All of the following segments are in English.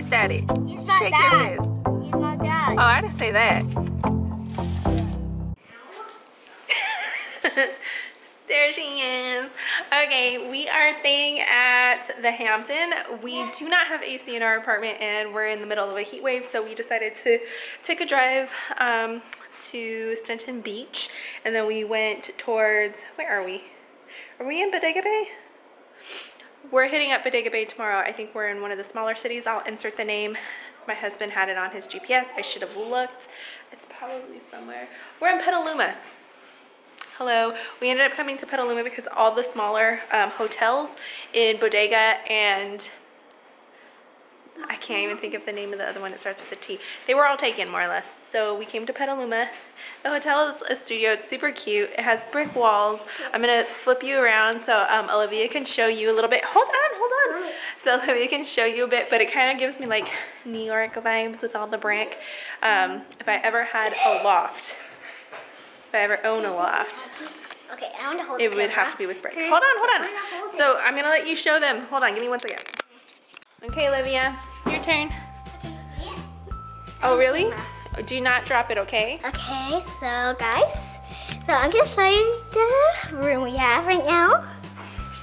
fist at it. He's not Shake dad. Your fist. He's not dad. Oh, I didn't say that. There she is. Okay, we are staying at the Hampton. We do not have AC in our apartment and we're in the middle of a heat wave, so we decided to take a drive to Stinson Beach, and then we went towards, where are we? Are we in Bodega Bay? We're hitting up Bodega Bay tomorrow. I think we're in one of the smaller cities. I'll insert the name. My husband had it on his GPS. I should have looked. It's probably somewhere. We're in Petaluma. Hello. We ended up coming to Petaluma because all the smaller hotels in Bodega and I can't even think of the name of the other one. It starts with a T. They were all taken, more or less. So we came to Petaluma. The hotel is a studio. It's super cute. It has brick walls. I'm going to flip you around so Olivia can show you a little bit. Hold on. So Olivia can show you a bit, but it kind of gives me like New York vibes with all the brick. If I ever had a loft, if I ever own a loft, okay, I want to hold it would have to be with brick. Hold on. So I'm going to let you show them. Hold on. Give me one second. Okay, Olivia, your turn. Okay, yeah. Oh, really? Do not drop it, okay? Okay, so guys, so I'm gonna show you the room we have right now.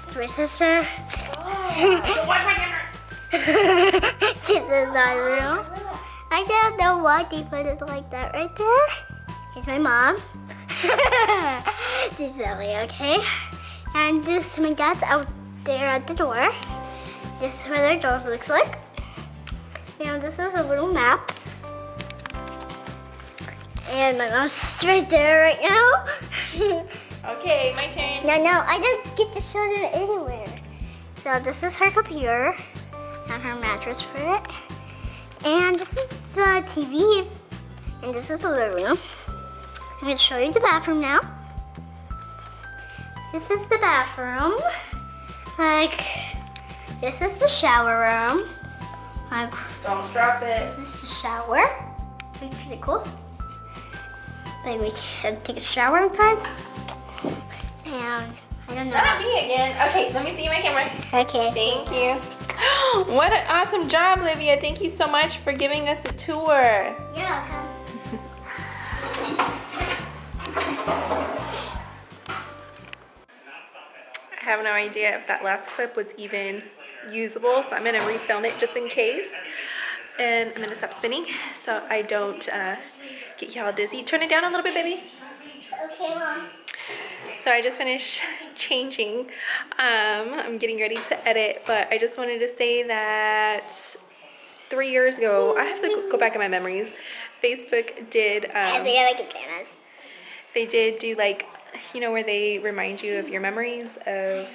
It's my sister. Oh, watch my camera. This is our room. I don't know why they put it like that right there. It's my mom. This is Ellie, okay? And this, my dad's out there at the door. This is what their door looks like. Now this is a little map. And my mom's right there right now. Okay, my turn. No, I don't get to show them anywhere. So this is her computer and her mattress for it. And this is the TV. And this is the living room. I'm gonna show you the bathroom now. This is the bathroom. This is the shower room. Don't drop it. This is the shower. It's pretty cool. Like we can take a shower on time. And I don't know. That'll be again. Okay, let me see my camera. Okay. Thank you. What an awesome job, Olivia. Thank you so much for giving us a tour. You're welcome. I have no idea if that last clip was even usable, so I'm going to refilm it just in case, and I'm going to stop spinning so I don't get y'all dizzy. Turn it down a little bit, baby. Okay, Mom. So I just finished changing. I'm getting ready to edit, but I just wanted to say that 3 years ago, I have to go back in my memories, Facebook did they did do like, you know, where they remind you of your memories of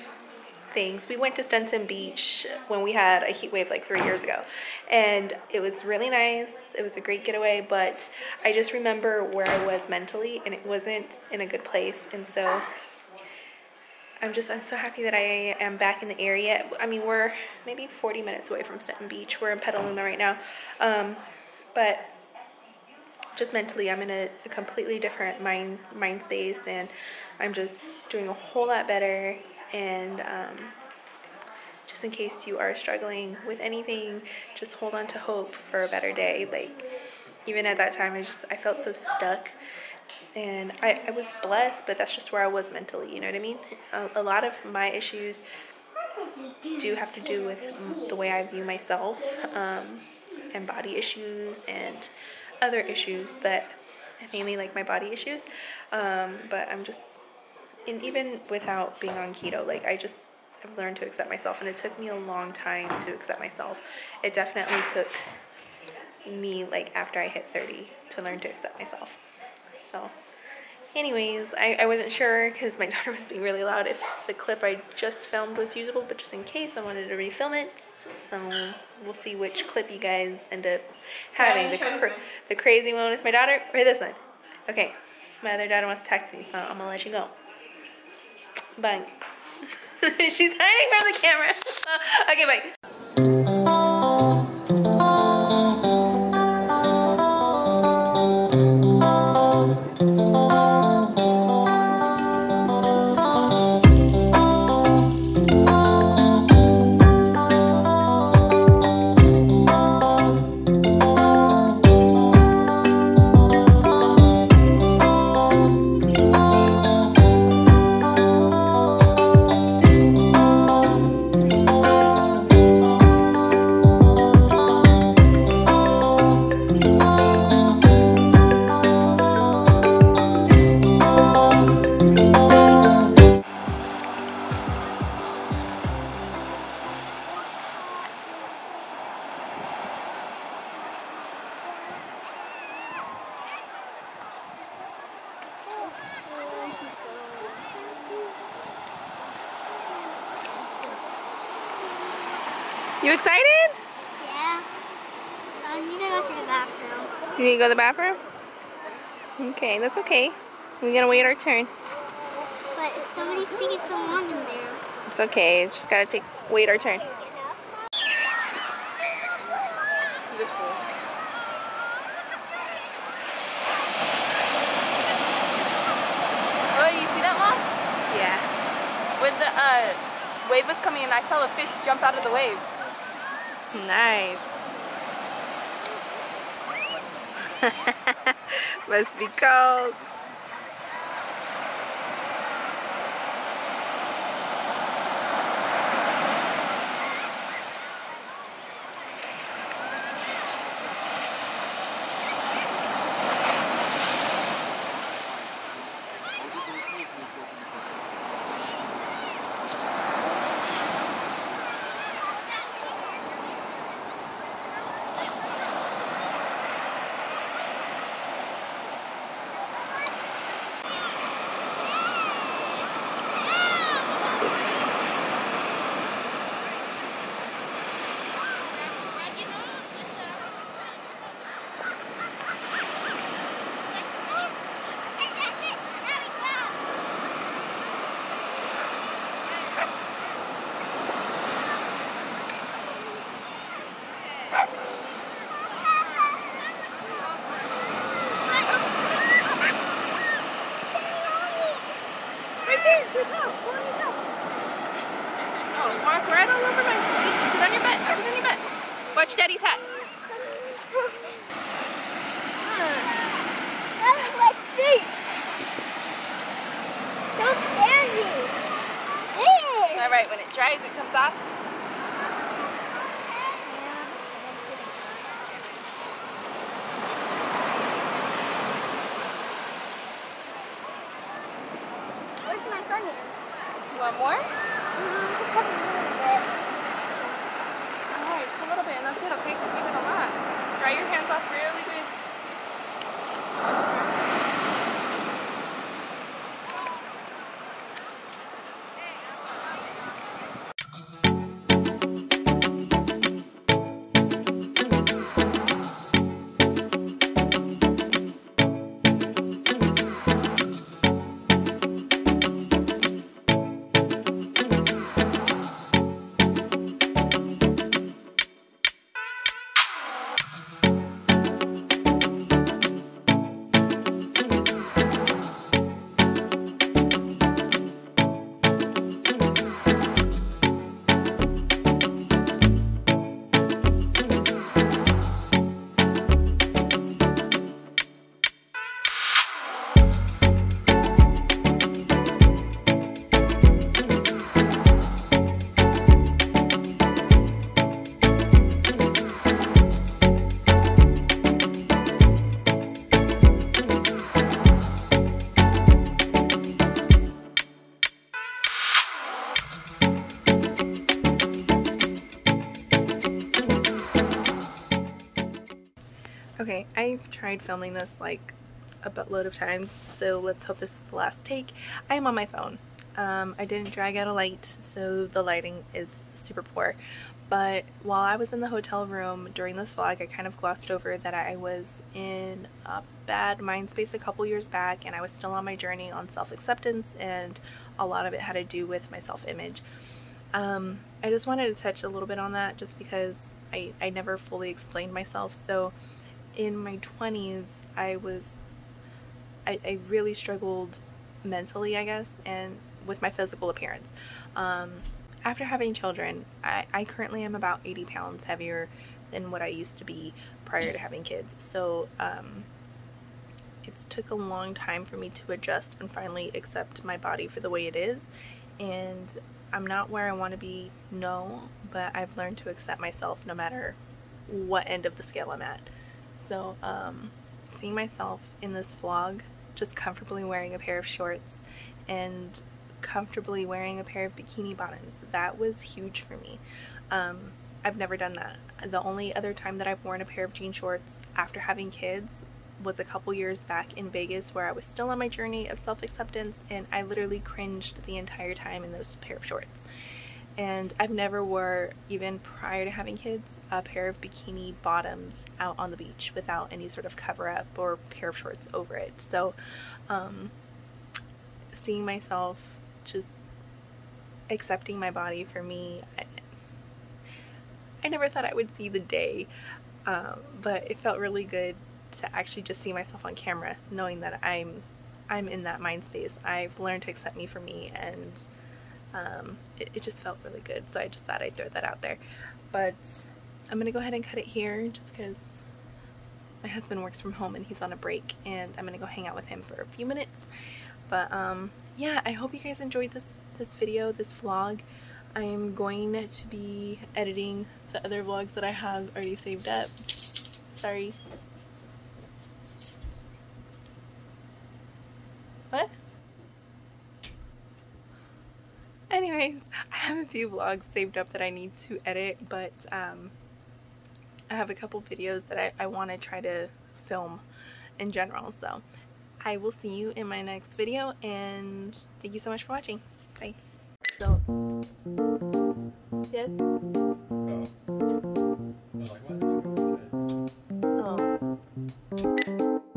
things. We went to Stinson Beach when we had a heat wave like 3 years ago, and it was really nice. It was a great getaway, but I just remember where I was mentally, and it wasn't in a good place. And so I'm so happy that I am back in the area. I mean, we're maybe 40 minutes away from Stinson Beach. We're in Petaluma right now, but just mentally, I'm in a completely different mind space, and I'm just doing a whole lot better. And just in case you are struggling with anything, just hold on to hope for a better day. Like, even at that time, I felt so stuck, and I was blessed, but that's just where I was mentally, you know what I mean? A lot of my issues do have to do with the way I view myself, and body issues and other issues, but mainly like my body issues. But I'm just, and even without being on keto, like I've learned to accept myself, and it took me a long time to accept myself. It definitely took me like after I hit 30 to learn to accept myself. So anyways, I wasn't sure because my daughter was being really loud if the clip I just filmed was usable, but just in case I wanted to refilm it, so we'll see which clip you guys end up having. The crazy one with my daughter or this one? Okay, my other daughter wants to text me, so I'm gonna let you go. Bye. She's hiding from the camera. Okay, bye. You excited? Yeah. I need to go to the bathroom. You need to go to the bathroom? Okay, that's okay. We're gonna wait our turn. But somebody's taking so long in there. It's okay. It's just gotta wait our turn. This pool. Oh, you see that, Mom? Yeah. When the wave was coming in, I saw the fish jump out of the wave. Nice. Must be cold. Watch Daddy's hat. Let's see. Don't scare you. Hey. All right, when it dries, it comes off. Where's my fingers? You want more? Just have a little bit. A little bit, and that's it, okay? Because we've done a lot. Dry your hands off really good. Okay, I've tried filming this like a buttload of times, so let's hope this is the last take. I am on my phone. I didn't drag out a light, so the lighting is super poor. But while I was in the hotel room during this vlog, I kind of glossed over that I was in a bad mind space a couple years back, and I was still on my journey on self-acceptance, and a lot of it had to do with my self-image. I just wanted to touch a little bit on that just because I never fully explained myself. So in my 20s, I really struggled mentally, I guess, and with my physical appearance. After having children, I currently am about 80 pounds heavier than what I used to be prior to having kids. So it's took a long time for me to adjust and finally accept my body for the way it is. And I'm not where I want to be, no, but I've learned to accept myself no matter what end of the scale I'm at. So seeing myself in this vlog just comfortably wearing a pair of shorts and comfortably wearing a pair of bikini bottoms, that was huge for me. I've never done that. The only other time that I've worn a pair of jean shorts after having kids was a couple years back in Vegas, where I was still on my journey of self-acceptance, and I literally cringed the entire time in those pair of shorts. And I've never wore, even prior to having kids, a pair of bikini bottoms out on the beach without any sort of cover up or pair of shorts over it. So seeing myself just accepting my body for me, I never thought I would see the day, but it felt really good to actually just see myself on camera, knowing that I'm in that mind space. I've learned to accept me for me, and it just felt really good, so I just thought I'd throw that out there. But I'm gonna go ahead and cut it here just because my husband works from home and he's on a break, and I'm gonna go hang out with him for a few minutes. But yeah, I hope you guys enjoyed this video, this vlog. I'm going to be editing the other vlogs that I have already saved up. Sorry. What? Anyways, I have a few vlogs saved up that I need to edit, but I have a couple videos that I want to try to film in general. So I will see you in my next video, and thank you so much for watching. Bye. So, yes? Oh. No, like what? Oh.